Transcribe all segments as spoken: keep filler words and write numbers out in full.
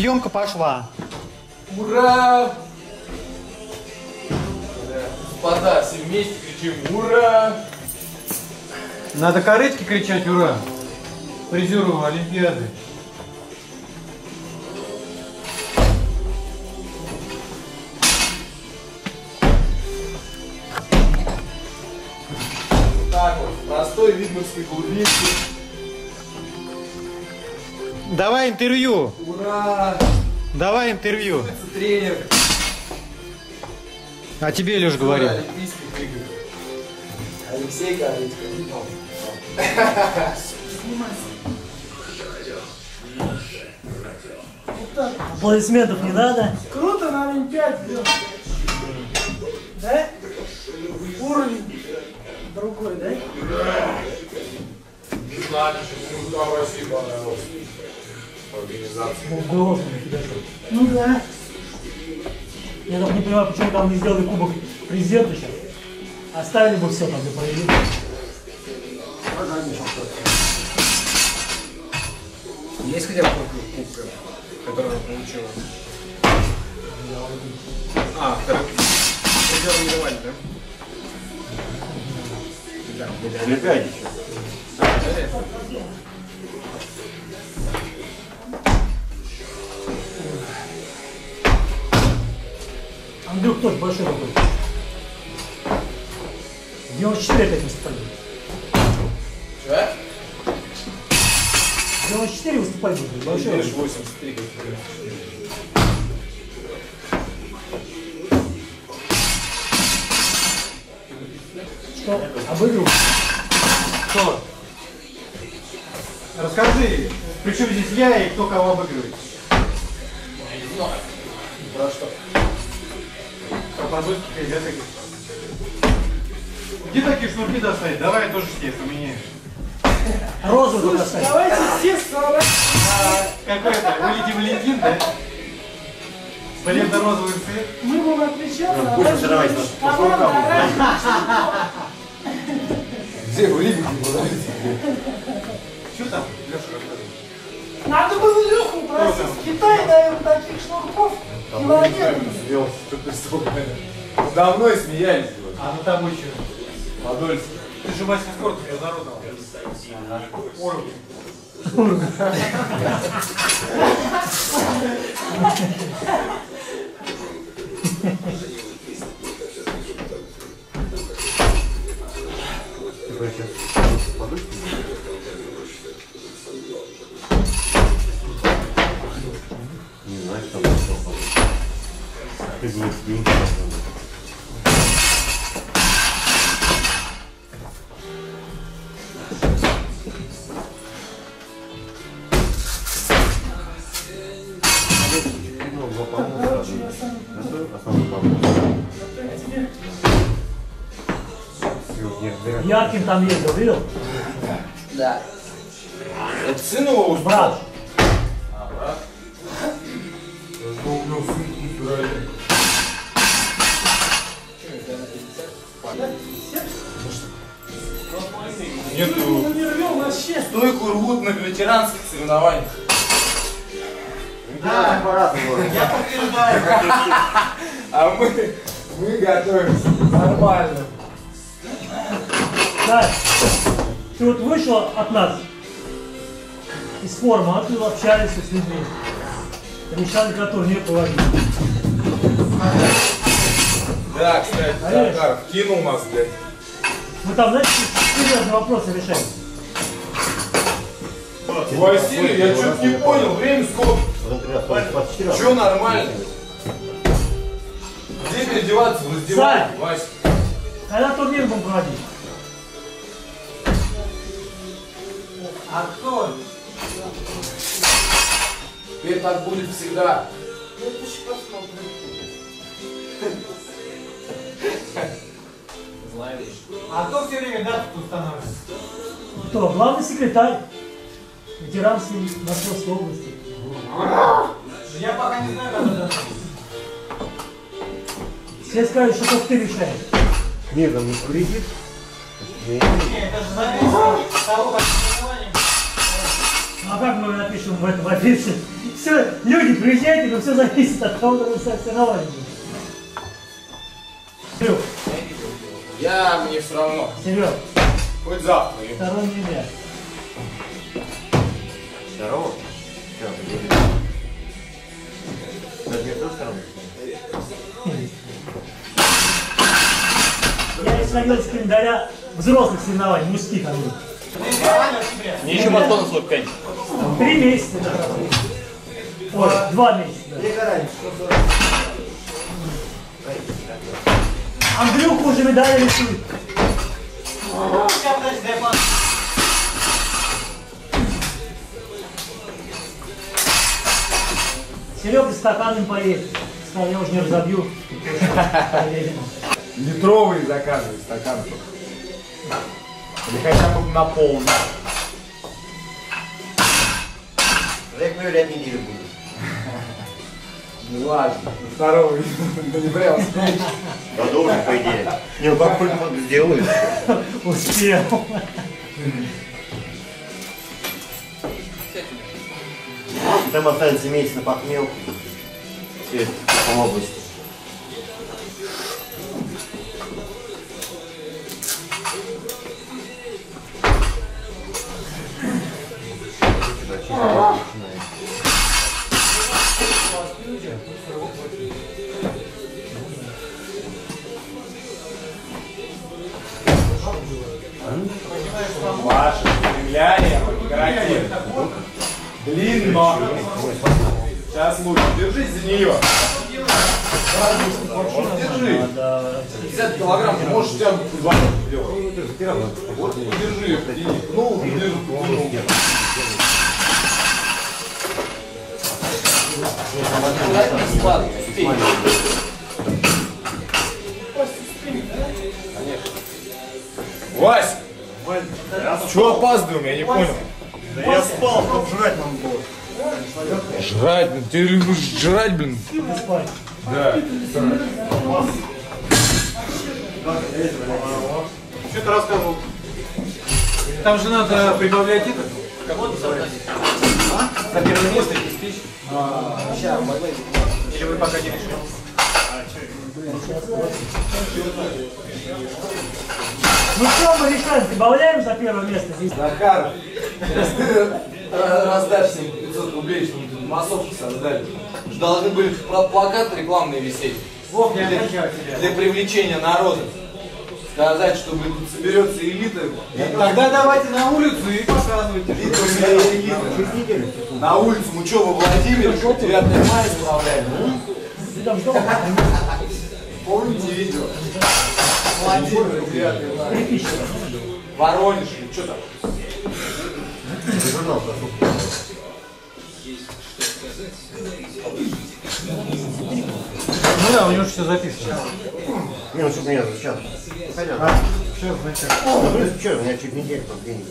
Съемка пошла. Ура! Господа, все вместе кричим ура! Надо корытки кричать ура! Призеру Олимпиады. Так вот, простой видмовской глубинки. Давай интервью. Ура! Давай интервью. Тренер. А тебе, Леш, говорю. Алексей Корытько. Аплодисментов не надо. Круто на Олимпиаде. Да? Уровень другой, да? Не знаю, почему там России понравилось. Организация. Ну да. Я даже не понимаю, почему там не сделали кубок президента сейчас. Оставили бы все там для проведения. Есть хотя бы кубка, которую она получила? А, второй. Призеры не давали, да? Да, медали. Медали еще. А, медали? Андрюх тоже большой такой. девяносто четыре опять выступали. Че? девяносто четыре выступали. Большой. восемьдесят три. Что? Обыграл? Кто? Расскажи, при чем здесь я и кто кого обыгрывает? Я не знаю. Про что? Где такие шнурки достать? Давай тоже все поменяем. Розу достать. Давайте все сорок. Какой-то вылетим Валентин, да? Бледно-розовый цвет. Мы будем отличаться. Будем жировать нас. Где вылетим? Что там? Надо было Леху просить. В Китае, наверное, таких шнурков. Давно и смеялись. А ну там еще. Подольский. Ты же мастер спорта международного. Уровень. Уровень. Не знаю, что там еще. Ты глупый, глупый. Ярким там ездил, видел? Да. Это сын его уж брат. А, брат? Я убил сына, не нету. Стойку рвут на ветеранских соревнованиях. Да, по-разному. Я побеждаю. А мы, мы готовимся нормально. Да. Ты вот вышел от нас из формы, а ты общались с людьми. Решали, которые не положили. Да, кстати, Захаров кинул нас, блядь. Мы там, знаете, серьезные вопросы решаем. Василий, я что-то не понял, время сколько? Че нормально? Где переодеваться? В раздевалке, Вася. Когда турнир будем проводить? А кто? Теперь так будет всегда. А кто все время дату устанавливает? Кто? Главный секретарь ветеранской Московской области. Я пока не знаю, когда дату. Все скажут, что только ты решаешь. Нет, он не вредит. Нет, это же зависит от того, как ты. А как мы напишем в этом офисе? Все, люди, приезжайте, но все зависит от того, как вы соревновались. Я, мне все равно. Серег. Хоть завтра. Второй меня. Здорово. Я исходил с календаря взрослых соревнований, мужских оружий. Мне еще масло на сорок пять. Три месяца. Ой, два месяца. Андрюху уже медали рисует. Серега стаканом поедет. Стал, я уже не разобью. Литровые заказывают стаканы. Или хотя бы на полную. Я говорю, ряд неделю буду. Ну ладно, второго не прям стоит. Продолжим, по идее. Не, как только мы сделаем. Успел. Там останется месяц на похмелку. Все это по области. Ваше стремляние прекратит. Длинно. Сейчас лучше. Держись за нее. Держи. пятьдесят килограмм можешь тянуть. Держи. Ну, держи. Вась! Чего опаздываем? Я не понял. Да я спал, там жрать нам было. Жрать, блин, ты любишь жрать, блин. Да. Что ты рассказывал? Там же надо прибавлять это. Кого-то забрать? На первое место десять тысяч. Сейчас, или вы пока не решили? Ну что мы решаем, добавляем за первое место здесь? Захаров, сейчас ты раздашь всем пятьсот рублей, что мы тут массовку создали. Должны были плакаты рекламные висеть. Для привлечения народа. Сказать, что тут соберется элита. Тогда давайте на улицу и показывайте. На улицу мы что, во Владимире, девятое мая справляем? Помните видео? Владимир, девятое мая. Воронеж, что там? Ну да, у него же все записано. Не, ну что-то меня сейчас. Понятно. Сейчас, значит. Ну что, у меня чуть неделю там денег.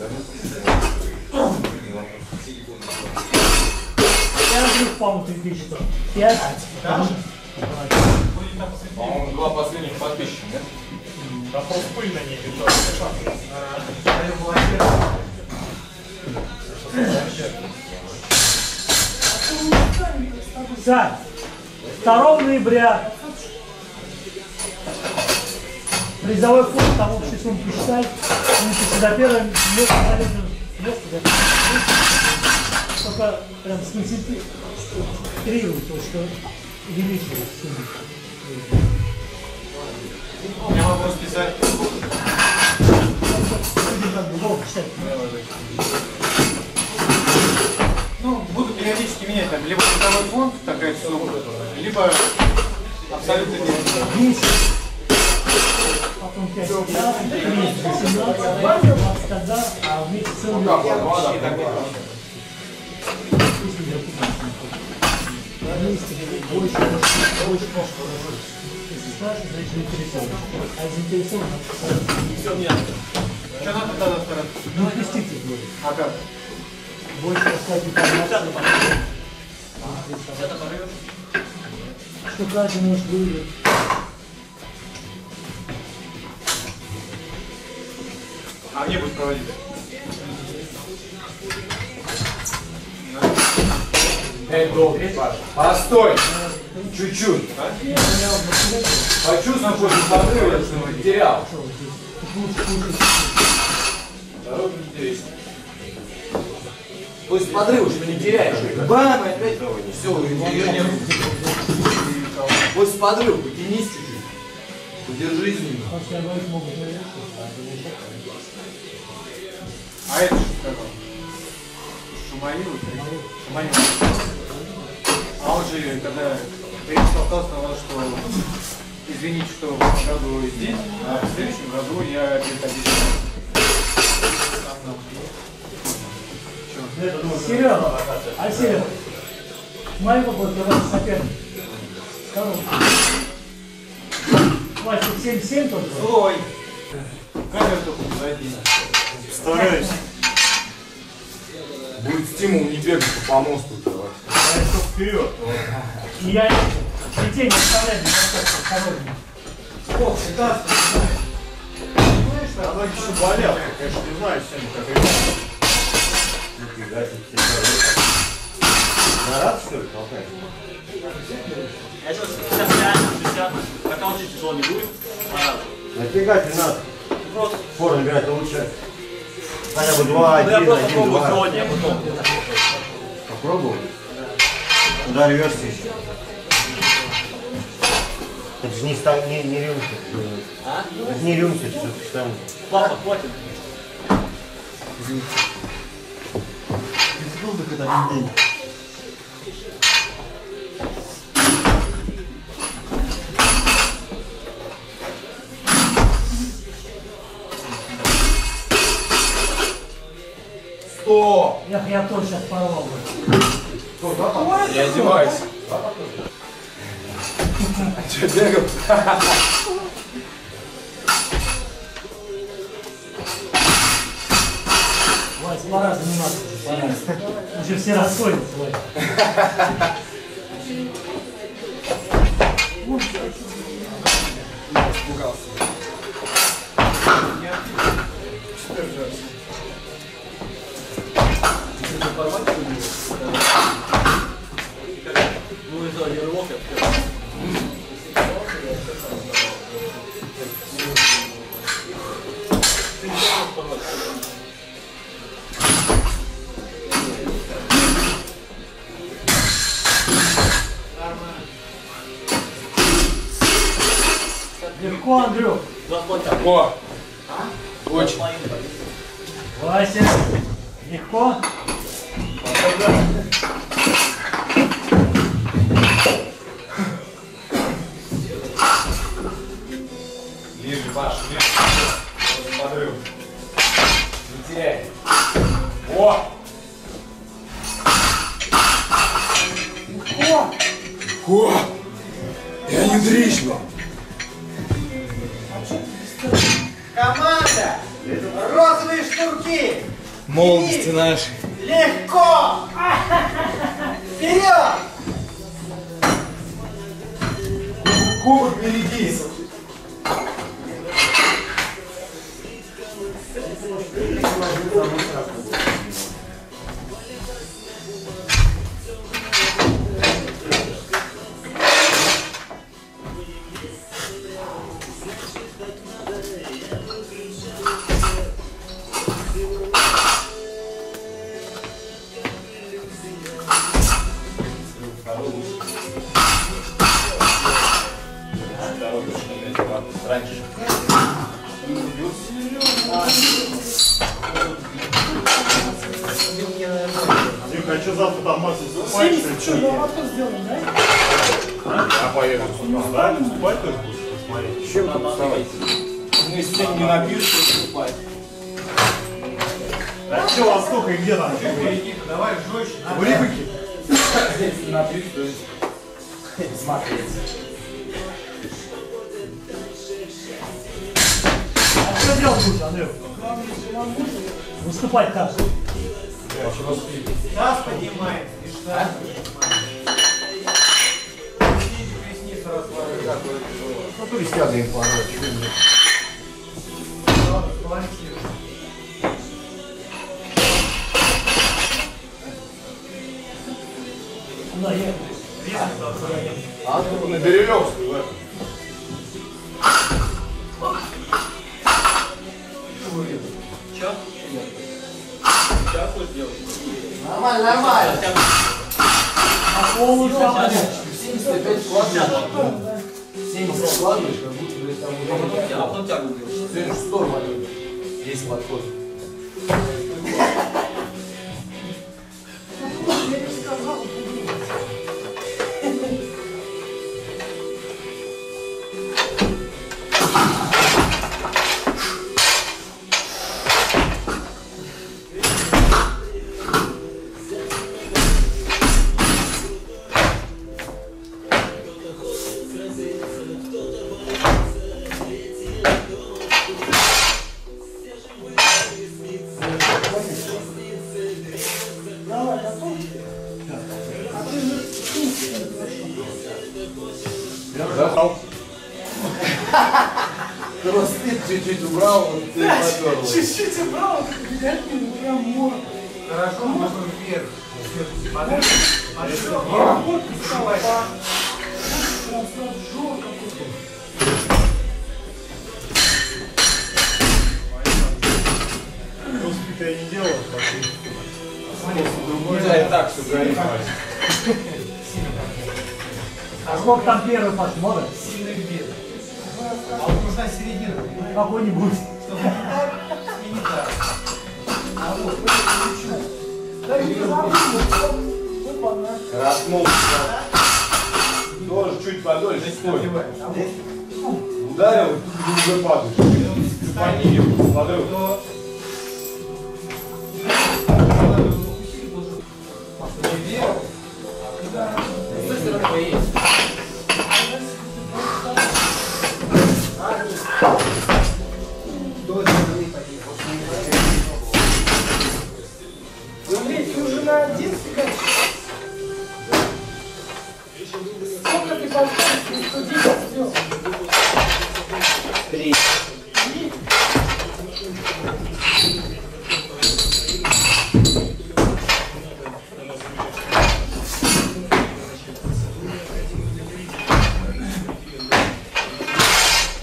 Я разбил, по-моему, три тысячи. Пять. По-моему, два последних подписчика, да? Да полпыль на ней бежал. Да. второго ноября призовой фонд, там общий сумму посчитать, мы до первого места залезем, место до первого, только прям сконцентрируем то, что увеличивается сумму. Я могу списать. Ну, буду периодически менять, там, либо призовой фонд, такая сумма, либо абсолютно не. Потом пять, семнадцать, двадцать, тогда, а вместе целый больше, больше, если старше, значит заинтересован. А заинтересован, все понятно. Что надо тогда второй? Ну, отпустите. А как? Больше рассказывать. Что каждый может выиграть. А где будут проводить? Постой! Чуть-чуть. Почувствуй, что ты подрываешь, что ты потерял. Дорогу не теряешь. То есть подрываешь, что не теряешь. Бам! И опять все, верни руку. То есть подрыв, потянись чуть-чуть. Подержись в ним. А это что такое? Шуманил? Шуманил. А он же, когда перестолкался, сказал, что извините, что в этом году здесь, а в следующем году я переходил. Серега, а Серега, Майкл был тогда соперник. Короче. Хватит семь-семь только. Ой. Камеру только не зайди. Стараюсь. Будет стимул не бегать по помосту. А это вперед. И я детей не оставляю без автомобиля. О, всегда. Знаешь, что она еще болела. Я, конечно, не знаю сегодня, как ребята. Нифига тебе. Нарад, что ли, толкаешь? Я сейчас пятьдесят, шестьдесят. Пока очень тяжело не будет. Нафига тебе надо? Форум играть лучше. Хотя бы два-один, один-два. Попробуй. Куда рвешься еще? Это же не, стал, не, не рюмки. А? Это не рюмки, все-таки там. Папа, хватит. Извините. Ты был так это один день. Сто! Я, я тоже сейчас порвал. Кто, да, я одеваюсь. Че, бегал? Вась, пора заниматься уже. Уже все расходятся. Испугался. Легко, Андрюк. Легко. А? Очень. Вася, легко. Лежи, Паш, лежи. Подрыв. Не теряй. О! Легко. О! Я не дрищу. Команда! Розовые штурки! Молодцы наши! Легко! Вперед! Кубок берегись! Хочу завтра там массу закупать. Что, я лапку сделал, да? А поеду. Да, ты вступать тоже будешь? Посмотреть. Чем там вставать? Ну, если сегодня не набьют, то вступать. Да все, Восток, и где там? Давай, жестче. В рыбаке? Если набьют, то есть. Смотреть. А что делать будешь, Андрюк? Выступать так. Таз поднимает и штаз поднимает. Сидите, поясни, сразу сложи, как будет тяжело. Ну, то есть тяга им положит. Ладно, сбалансируй. На Березовскую, да? Чё? Сейчас вот делаем. Нормально, нормально. А полу там семьдесят пять складываешь. семьдесят складываешь, как будто бы там уже... А потом тягу делаешь. Сегодня же сто маленький. Есть подход. Кросс-фит чуть-чуть убрал, вот ты поперл. Чуть-чуть убрал, как прям морду. Хорошо, можно вверх. Подожди, подожди. Вот вставай. Прям сразу жор какой-то. Кросс-фит я не делал, а ты... Нельзя и так все горит. А сколько там первый пас, можно? Сильный бит. А вот нужна середина. Кого-нибудь. Чтобы не так и не так. А вот, я не хочу. Краснулся. Тоже чуть подольше. Ударил, тут уже падаешь. Понижу. Смотрю. Три.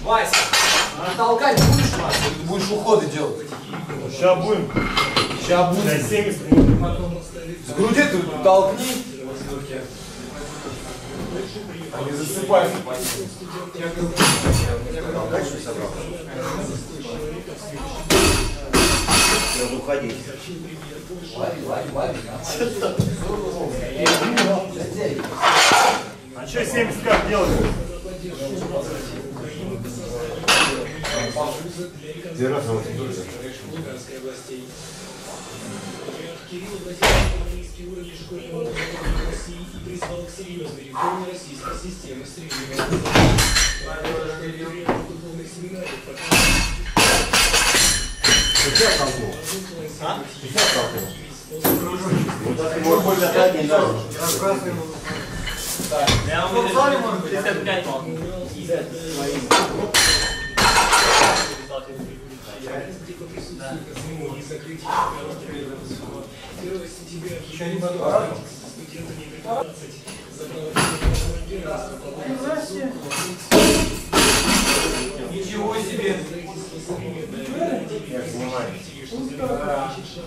Вася, толкать будешь, Вася? Ты будешь уходы делать. Сейчас будем. Сейчас будем. С груди ты толкни. А не засыпай. Толкать, что собрал? Надо уходить. Лови, лови, лови. А что семьдесят как делать? Держаться вот и тоже. Кирилл Владимирович Малинский уровень школьного образования России и призвал к серьезной реформе российской системы среднего образования. В духовных семинариях пятьдесят типа присутствия к церемонии закрытия первого сентября в Чайном студентами пятнадцать забрала первенство по вопросу. Ничего себе!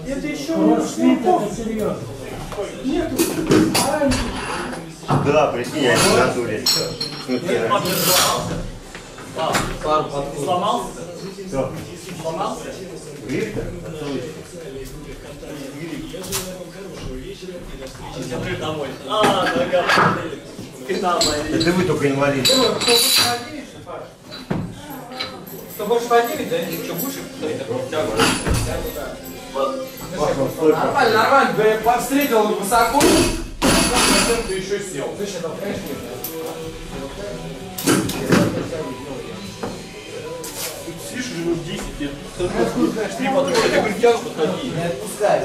Это еще у нас швейков серьезно. Нету. Да, прикинь, я не натуре. Сломался? Все. Сломался? Виктор? Я желаю вам хорошего вечера и до встречи. Я приду домой. А, дорога, спина болит. Это вы только инвалид. Ты хочешь поднимешь, Паш? Ты хочешь поднимешь, да? Что, будешь их поставить? Тягу. Тягу, да. Нормально, нормально. Да я повстрелил высоко. Ты еще сел. Ты сейчас там, конечно, минут десять, я тут три патрона, я говорю, тянут такие. Не отпускай.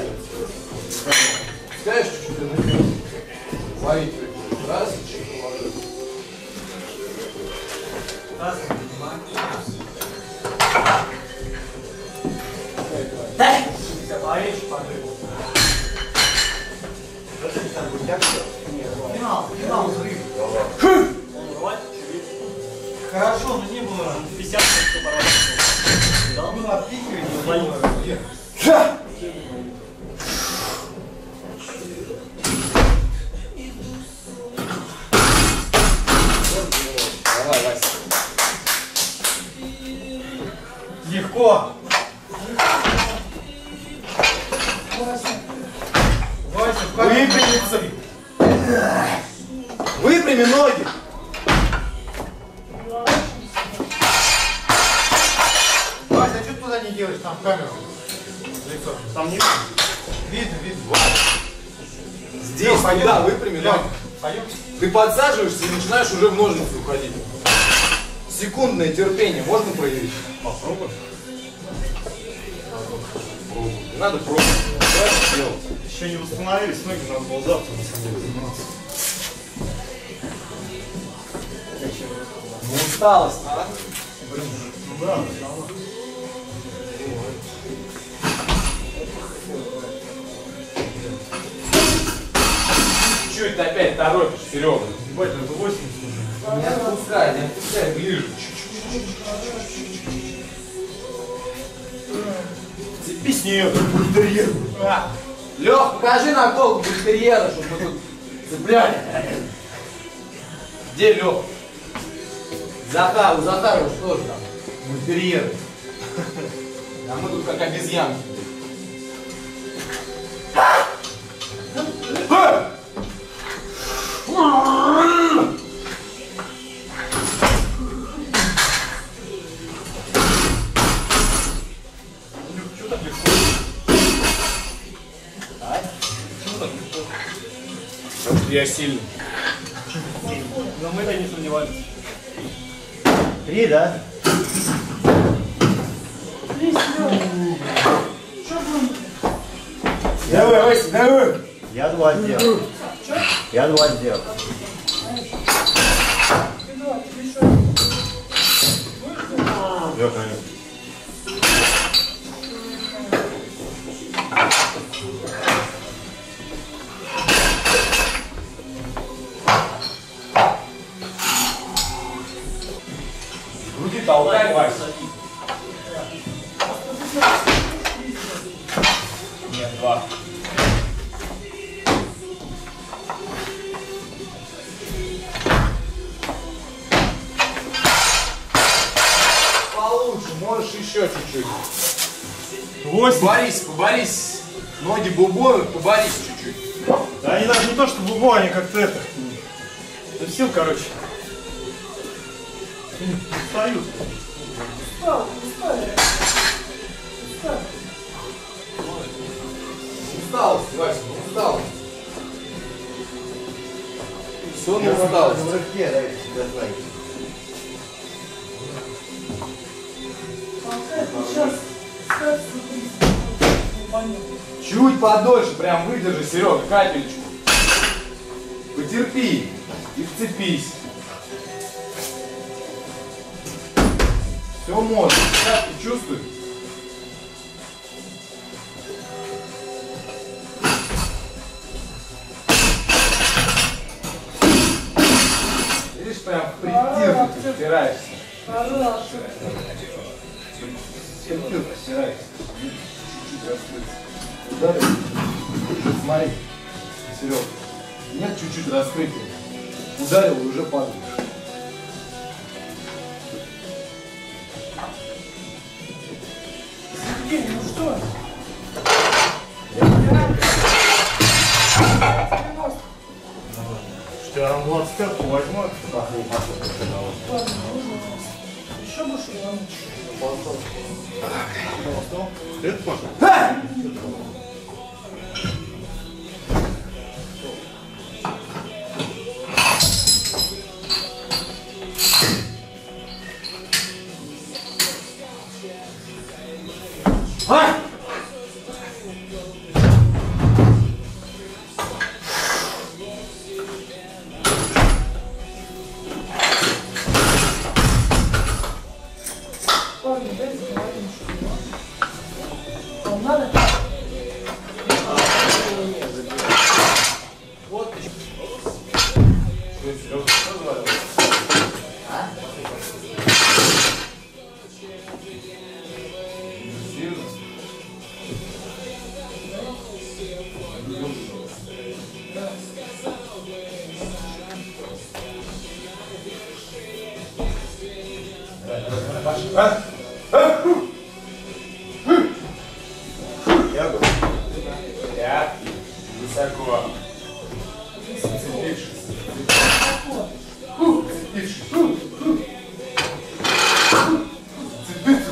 Отпускаешь чуть-чуть, я начал. Ловить. Раз, чуть-чуть положил. Раз, два. Да! Ловить, подрыл. Подожди, там будет тягу. Нет, ловить. Легко. Выпрямиться. Выпрями ноги. Вася, а что ты туда не делаешь? Там камеру. Лицо. Там не видно. Видно, видно. Здесь, да, выпрями ноги. Ты подсаживаешься и начинаешь уже в ножницы уходить. Секундное терпение можно проявить? Попробуй. Попробуй. Не надо пробовать. Давай делать. Еще не восстановились, ноги надо было завтра на самом деле заниматься. Ну, усталость, а? Ну да, усталость. Чуть опять торопишь, Серега. Ебать, это восемьдесят уже. Не отпускай, не отпускай, ближе. Цепись с нее, как бультерьер. Лех, покажи нам толк бультерьера, чтобы мы тут цепляли. Где Лех? Захар, у Захарова что же там? Бультерьер. А мы тут как обезьянки. Я сильный. Но мы-то не сомневались. Три, да? Три, давай, Вася, давай. Я два сделал. Я два сделал. Толкай, Вася. Нет, два. Получше, можешь еще чуть-чуть. Борись, поборись. Ноги бубоют, поборись чуть-чуть. Да они даже не то, что бубоют, они как-то это. Да сил, короче. Встаю. Встал, встал. Встал. Устал, Вася, устал. Все, не устал. В руке, дай сюда лайки. Чуть подольше, прям выдержи, Серега, капельку. Потерпи и вцепись. Все можно. Сейчас ты чувствуешь? Видишь, прям в притирку ты втираешься. Пожалуйста. Притирку втираешься. Чуть-чуть раскрытия. Ударил. Смотри, Серега. Нет чуть-чуть раскрытия. Ударил и уже падаешь. Ну что? Штаром двадцать пять возьму. Еще больше я лучше. Это пошел. А! Парни, дайте говорим, что вам надо. Вот еще. Серега, что говорил? А? А? А? Высоко. Зацепившись. Зацепившись. Зацепиться.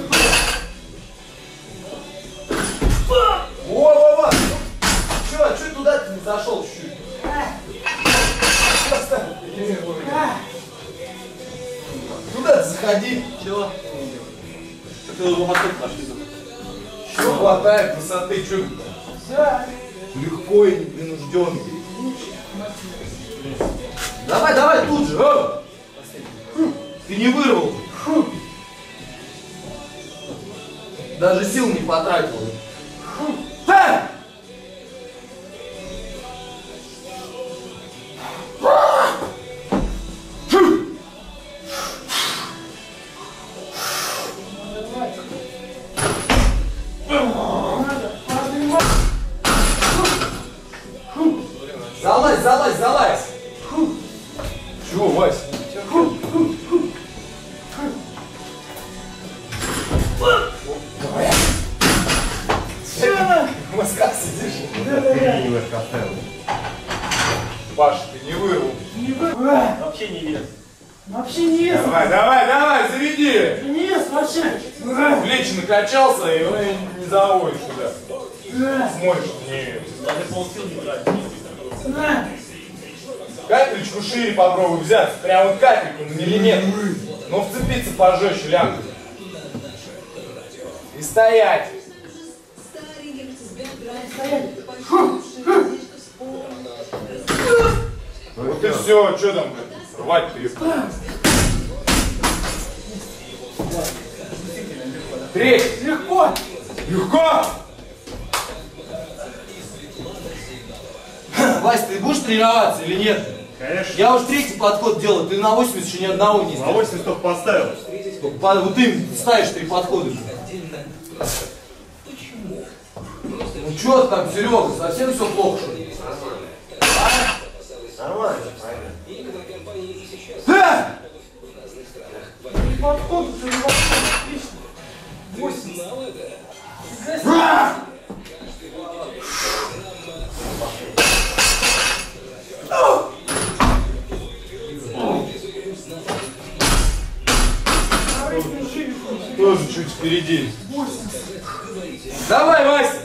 Во-во-во! Че, а че туда ты не зашел чуть-чуть? Туда ты заходи. Чего? Ты ломоты пошли за. Че хватает высоты, че? Легко и непринужденно. Давай, давай тут же. А? Ты не вырвал. Даже сил не потратил. А! Залазь, залазь, залазь! Чего, Вась? В мозгах сидишь? Да, да, да. Паша, ты не вырвал. Не вырвал. Вообще не вес. Вообще не вес. Давай, давай, давай, заведи. Не вес вообще. Плечи накачался и не заводишь туда. Смотришь, не вес. Даже полсил не тратишь. Капельку шире попробуй взять, прям вот капельку на миллиметр, но вцепиться пожестче лямку. И стоять. Вот и все, что там, рвать перепутал. Три. Легко. Легко. Вась, ты будешь тренироваться или нет? Конечно. Я уж третий подход делаю, ты на восемьдесят еще ни одного не ставишь. На восемьдесят только поставил. Только по... Вот ты ставишь три подхода. Почему? Ну что там, Серега, совсем все плохо, что ли? А? Нормально. Да! Подходы, ты не подходишь, отлично. восемьдесят. Ра! Тоже чуть впереди. Давай, Вася!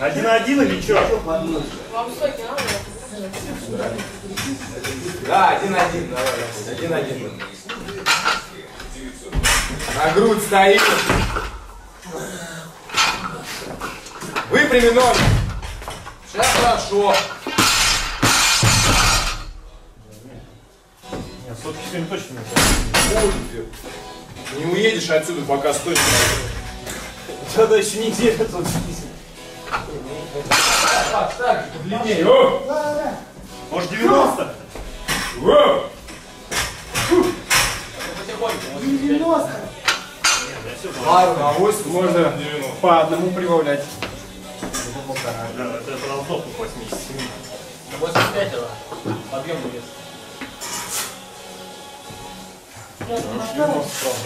Один на один или что? Да, один на один, давай, один на один. На грудь стоит. Выпрями ноги. Сейчас хорошо. Нет, сотки сегодня точно не. Не уедешь отсюда, пока стойки. Тогда еще неделя тут. Так, так, длиннее. Может девяносто? девяносто. Пару на восемь можно по одному прибавлять. Да, это продолжок восемьдесят. восемьдесят пять это подъемный вес.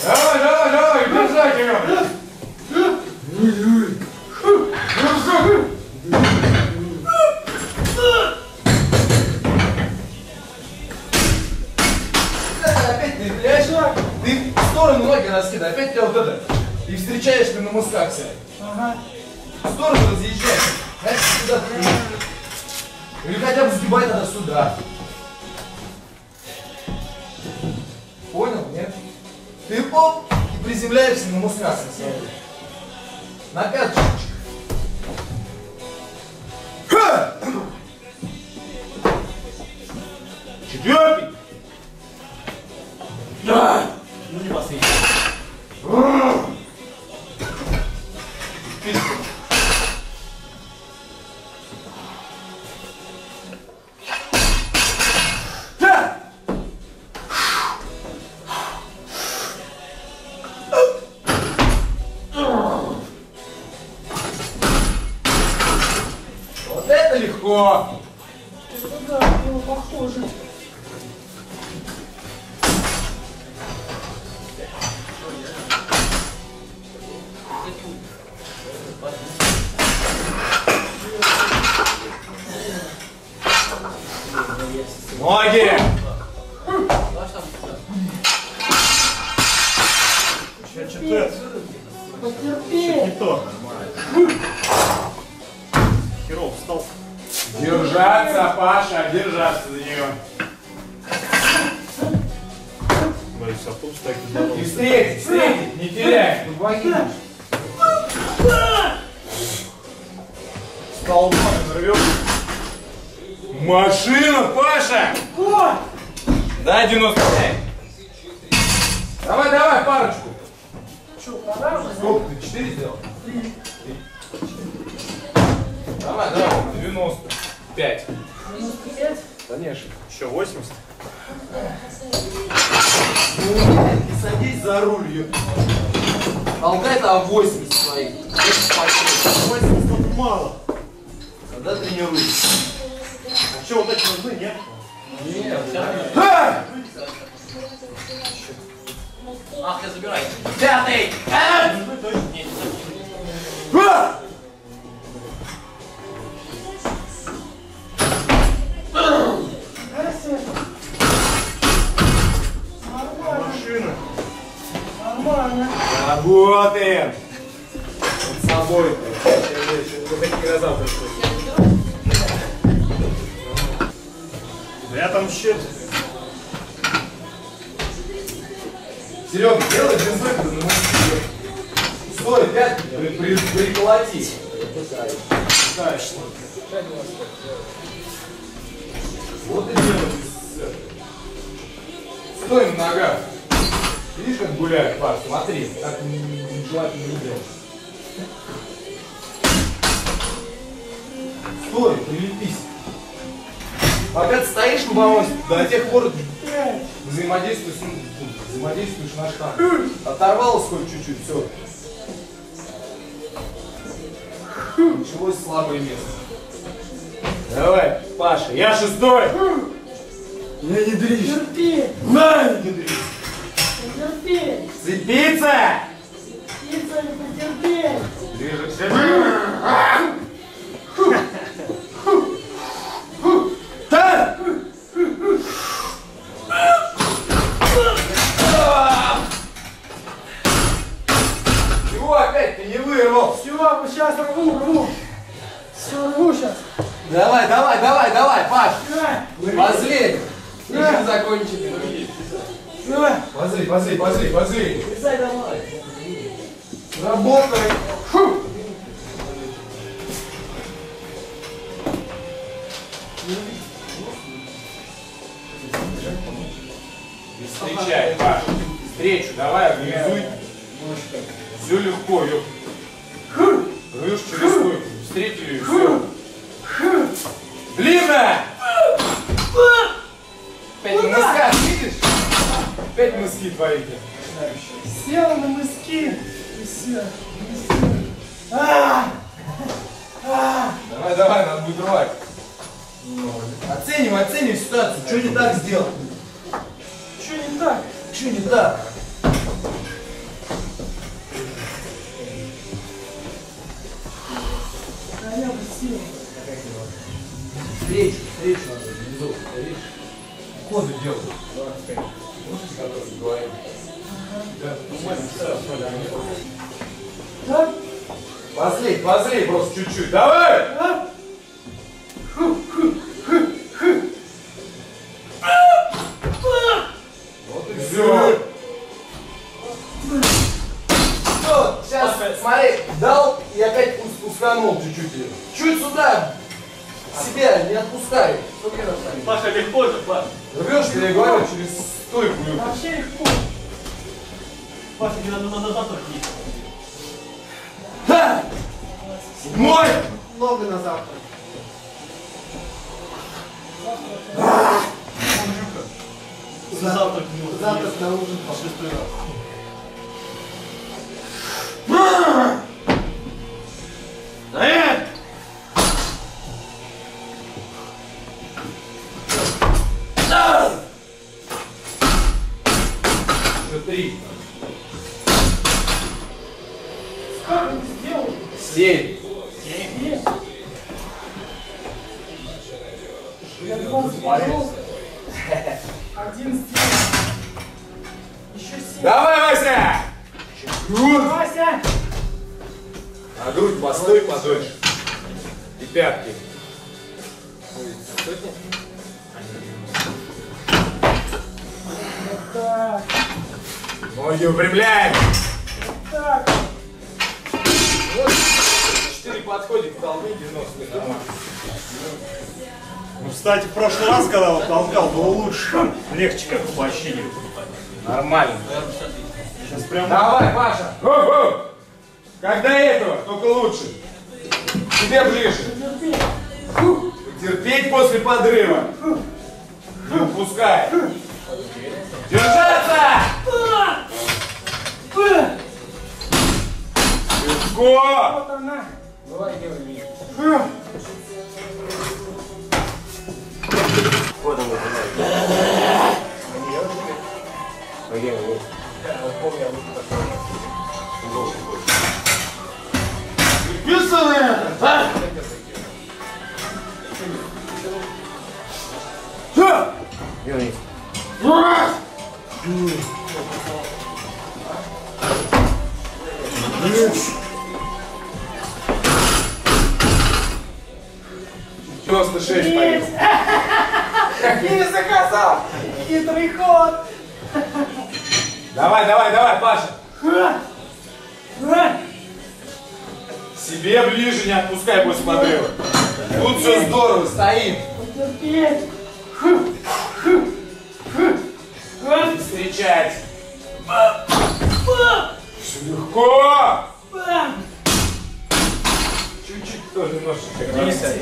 Давай, давай, давай, бросай его! Опять ты пляшешь, ты в сторону ноги раскидывай, опять тебя вот это. И встречаешь ты на мусках себя. Ага. В сторону разъезжай, значит сюда ты. Или хотя бы сгибай тогда сюда. Понял, нет? Ты поп и приземляешься на мусках со собой. На пять штучек. Четвертый. Да. Ну не последний. Легко. Это да, было похоже. Ноги! Потерпи! Потерпи! Херов встал. Держаться, Паша, держаться за нее. Борис, а тут так и здорово. И встреть, встреть, не теряй. Столбом взорвем. Машина, Паша! О! Да, девяносто. Давай, давай, парочку. Что, сколько ты? четыре сделал? три. Давай, давай, девяносто пять. девяносто пять? Конечно. Еще восемьдесят. Не садись за руль. Толкай там восемьдесят своих. восемьдесят тут мало. Когда тренируешься? А что, вот эти нужны, нет? Нет. Ах, я забирай. Пятый! Машина. Нормально. Работаем. Под собой. Я там щит. Серега, делай без выхода. Стой, пять, приколоти. Вот и делай. Стой на ногах. Видишь, как гуляет пар? Смотри, так желательно не делать. Стой, прилепись. Пока ты стоишь на балансе, до тех пор взаимодействуешь, взаимодействуешь на штанг. Оторвалось хоть чуть-чуть, все. Началось слабое место. Давай, Паша, я шестой. Я не дрищу. Терпи. На, не дрищу. Терпи. Цепиться. Цепиться, не потерпи. Движешься. Сейчас рву, рву. Все рву сейчас. Давай, давай, давай, давай, Паш. Позли. Еще закончили. Позли, позли, позли, позли. Работай. Фу. Встречай, Паш. Встречу, давай, организуй. Все легко, легко. Рвешь через стойку, встретили и все. Длинно! Пять мыска, видишь? Пять мыски творите. Села на мыски и все. Давай, давай, надо будет рвать. Оценим, оценим ситуацию. Что не так сделал? Что не так? Что не так? Встречу, встречу надо, внизу, видишь? Уходы делают. Можете, которые говорим? Да, да. Позлей, позлей просто чуть-чуть. Давай! А? Ху, ху, ху, ху. А? А? Вот и все. Все, сейчас, смотри, дал и опять устанул чуть-чуть. Чуть сюда. Себя не отпускай. Паша, легко же, Паша. Рвешь переговор через стойку. Вообще легко. Паша, не надо назад ходить. Да! Седьмой! Много на завтрак. Завтрак на ужин по шестой раз. Стоять! Три. Как ты сделал? Семь. Пошел. Один сделал. Еще семь. Давай, Вася! Грудь. Вася! На грудь постой подольше. И пятки. Сотни? Вот так. Ноги упрямляем. Вот так. Вот. Четыре подходик, толкните нос. Ну, кстати, в прошлый раз, когда вот толкал, было лучше, там легче как по ощущениям. Нормально. Сейчас прям... Давай, Паша! Ху-ху! Когда этого, только лучше. Тебе ближе. Фу. Терпеть после подрыва. Не упускай. Держаться! Легко! Вот она. Давай, делай меня. Вот он, вот он. Я помню, а? девяносто шесть, поехал. Не заказал. Хитрый ход. Давай, давай, давай, Паша. Себе ближе, не отпускай после подрыва. Тут все здорово, стоим. Встречать. Все легко. Чуть-чуть тоже немножечко.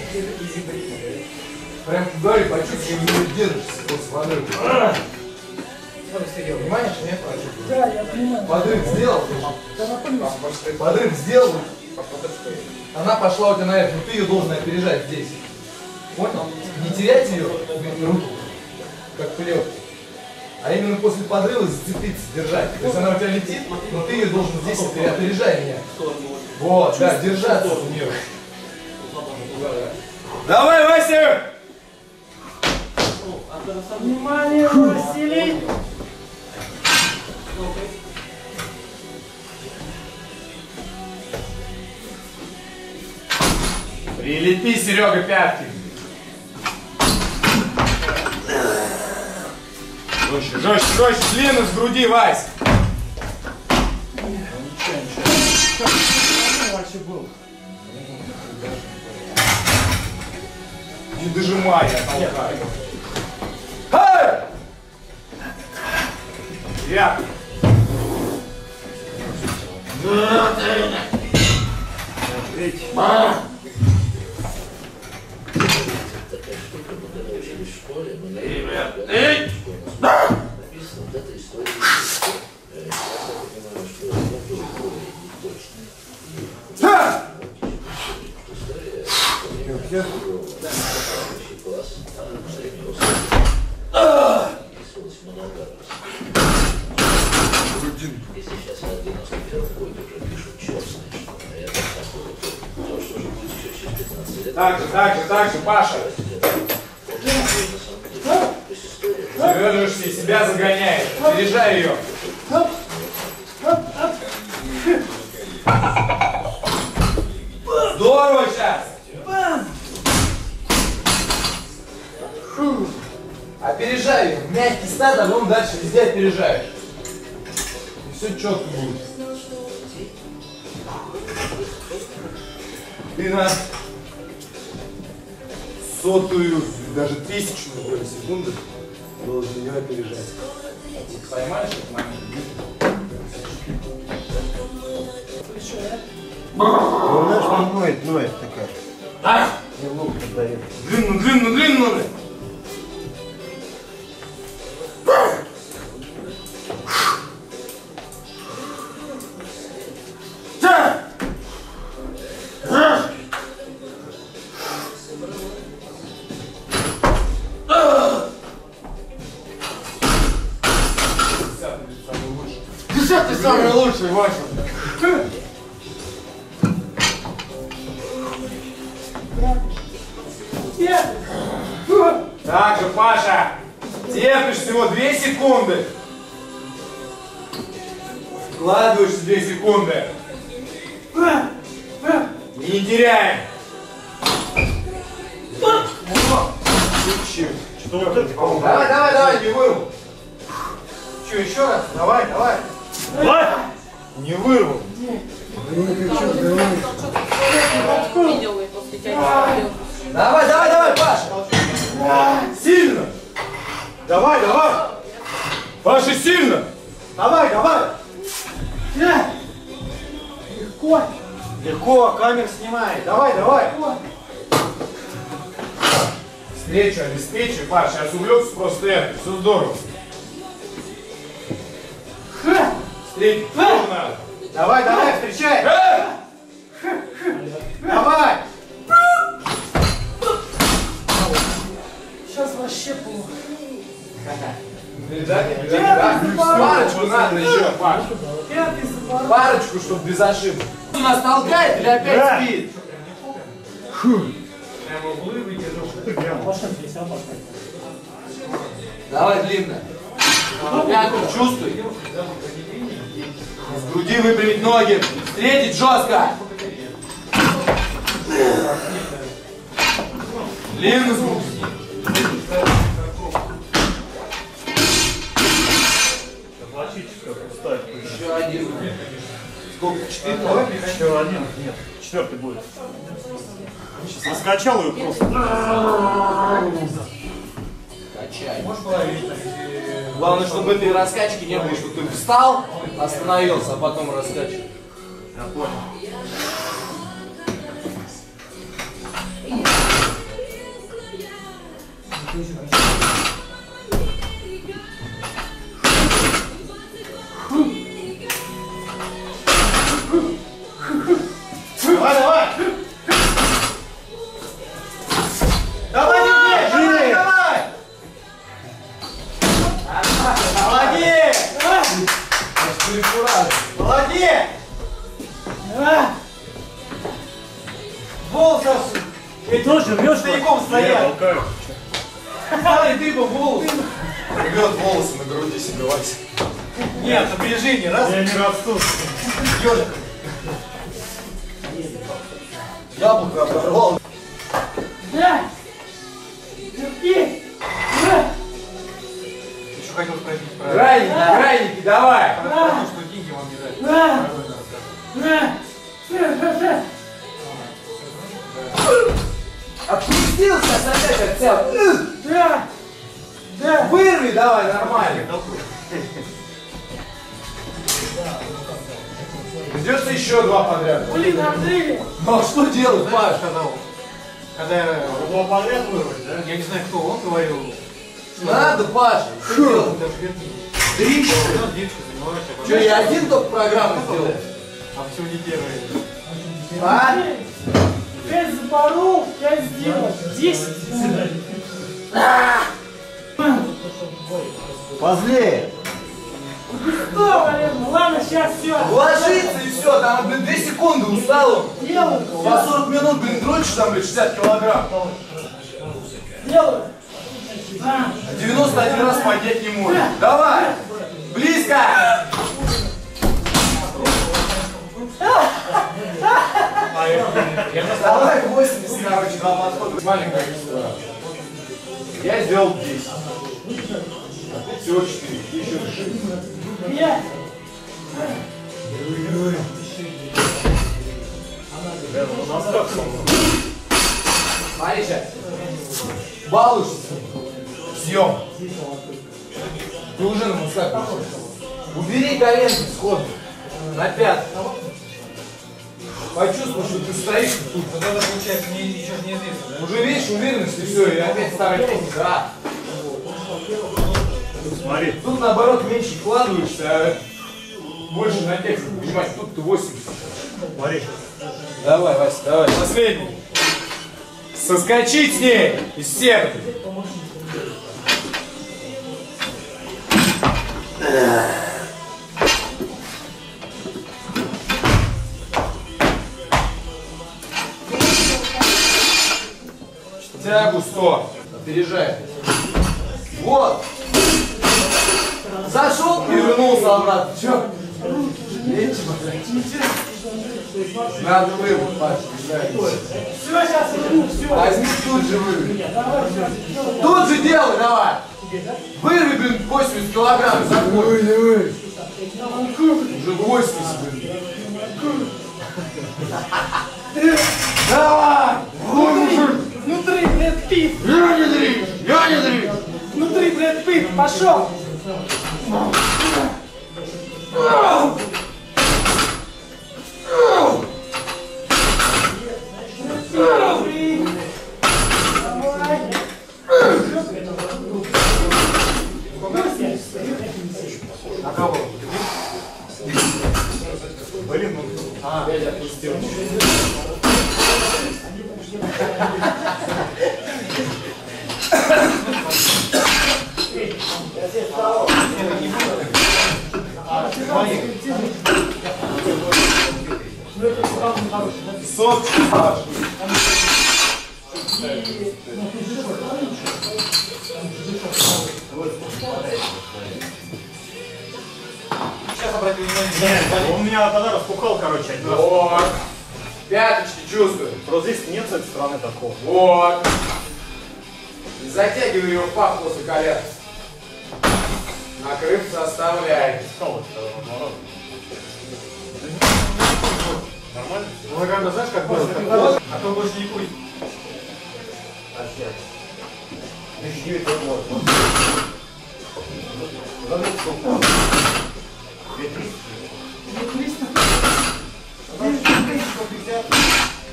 Прям вдоль почувствуй, не держишься после подрыва. Понимаешь, нет? Да, я понимаю. Подрыв сделал? Подрыв сделал? Она пошла у тебя наверх, но ты ее должен опережать здесь. Понял? Не терять ее руку, как плевки. А именно после подрыва зацепиться, держать. То есть она у тебя летит, но ты ее должен здесь опережать меня. Вот, да, держаться у нее. Давай, Вася! Внимание, Василий! Прилепи, Серега, пятки. Жестче, жестче, жестче, член из груди, Вась. Ну, ничего, ничего. Вообще был. Не дожимай, я толкаю. Я. Так же, так же, так же, Паша. Держишься, себя загоняет. Заряжай ее. Здорово сейчас. Опережай ее. Мягкий стат, а потом дальше везде опережаешь. И все четко будет. Ты на сотую, даже тысячную доли секунды должен ее опережать. Поймаешь, поймаешь. Он ноет, ноет такая. А? И лук поддает. Длинно, длинно, длинно. Так же, Паша. Терпишь всего две секунды. Вкладываешься две секунды. И не теряем. Давай, давай, давай, не вырвал. Че, еще раз? Давай, давай. Давай. Не вырвал. Давай, давай, давай, Паша. Сильно. Давай, давай. Паша, сильно. Давай, давай. Легко. Легко, камер снимает. Давай, давай. Встречу, обеспечу, Паш, сейчас увлекся просто это, все здорово. Встречу, надо. Давай, давай, встречай. Давай. Сейчас вообще плохо. Передать, передать. Парочку надо еще, Паш. Парочку, чтобы без ошибок. Он нас толкает или опять спит? Прямо углы выдержал. Давай, длинно. Пятку чувствуй. С груди выпрямить ноги. Встретить жестко. Длинный звук. Еще один. Сколько? Четыре? Еще один. Нет. Четвертый будет. Сейчас раскачал ее просто. Качай. Главное, чтобы этой раскачки не было, что ты встал, остановился, а потом раскачал. Я понял. Давай, давай! Давай, давай, давай, давай! Молодец! Молодец! Волк сейчас... Ты тоже рвешь стояком стоять! Смотри, ты бы волос! Рвет волосы на груди себе, Вася. Нет, напряжение, раз... Я не расту. Ёжик. Яблоко оборвал. Да! Терпи! Да! Еще хотел спросить про... Крайники, крайники, давай! Потому что деньги вам не дали. Да! Да! Отпустился, опять отцеп. Да! Да! Вырви давай, нормально. Придется еще два подряд. Блин, Андрей! Ну а что делать, Паш? Когда я... Его подряд вырвать, да? Я не знаю, кто он говорил. Надо, Паша! Что делать? Три? Что, я один только программу сделал? А все не первое. А? Пять запоров, я сделал. Десять. Позднее. Что, блин, ладно, сейчас все. Ложится и все, там, блин, две секунды устал. По сорок минут, блин, дрочишь там, блин, шестьдесят килограмм. Делаю. девяносто один раз поднять не может. Давай. Близко. Давай восемьдесят, короче, два подхода. Маленькая история. Я сделал десять. Всего четыре. Еще шесть. Нет! Смотри сейчас. Балуешься. Съем. Ты уже на мусках пошел. Убери коленки сходу. На пятку. Почувствуй, что ты стоишь тут. Вот это получается, мне ничего не известно. Уже видишь уверенность и все. И опять старый пункт. Да. Смотри. Тут наоборот меньше вкладываешься, а больше на текст. Понимаешь, тут ты восемьдесят. Смотри. Давай, Вася, давай. Последний. Соскочить с ней из стены. Тягу сто. Опережай. Вот. Зашел и вернулся обратно. Че? Нечего. Надо вырвать, Паша. Все, сейчас вырву, все. Возьми тут же вырви. Тут же делай, давай. Вырви, блин, восемьдесят килограмм за год. Уже восемьдесят, блин. Давай! Внутри, блядь, пип! Я не дрыгаюсь! Я не дрыгаюсь! Внутри, блядь, пип! Пошел! Блин, ну... А, я отпустил. Сот. Сейчас обратил внимание. Он меня тогда распухал, короче, один раз. Вот. Пяточки чувствую. Просто здесь нет с этой стороны такого. Вот. Затягиваю ее в пах после колец. Накрыв составляем. Нормально? Ну, наверное, знаешь, как было? А то больше не курит. Опять.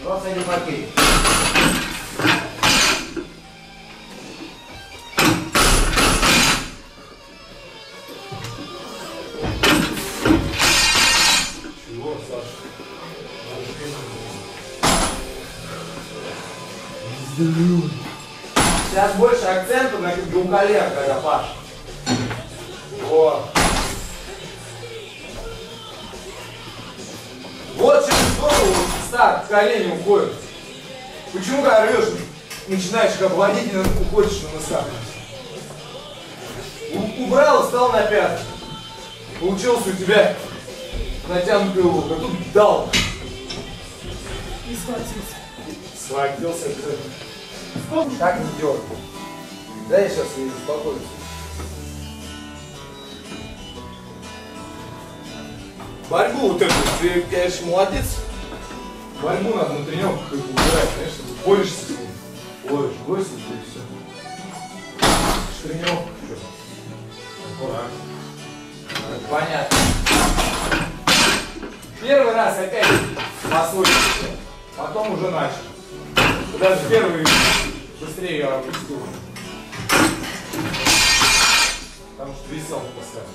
двадцать один пакет. Чего, Саша? Сейчас больше акцента на двухколер, когда Паша. Вот. Вот через голову старт в колени уходит. Почему когда рвешь, начинаешь как водить и уходишь на носах? Убрал и встал на пятки. Получился у тебя натянутый лук, а тут дал. И схватился. Схватился. Так не дергай. Да я сейчас и успокоюсь. Борьбу вот эту, ты, конечно, молодец. Борьбу надо на тренировках как бы убирать, знаешь, чтобы борешься с ним. Ловишь, борешься, и все. Тренировка что? Ура. Понятно. Первый раз опять послушался, потом уже начал. Даже первый быстрее я опустил. Потому что висел поставил.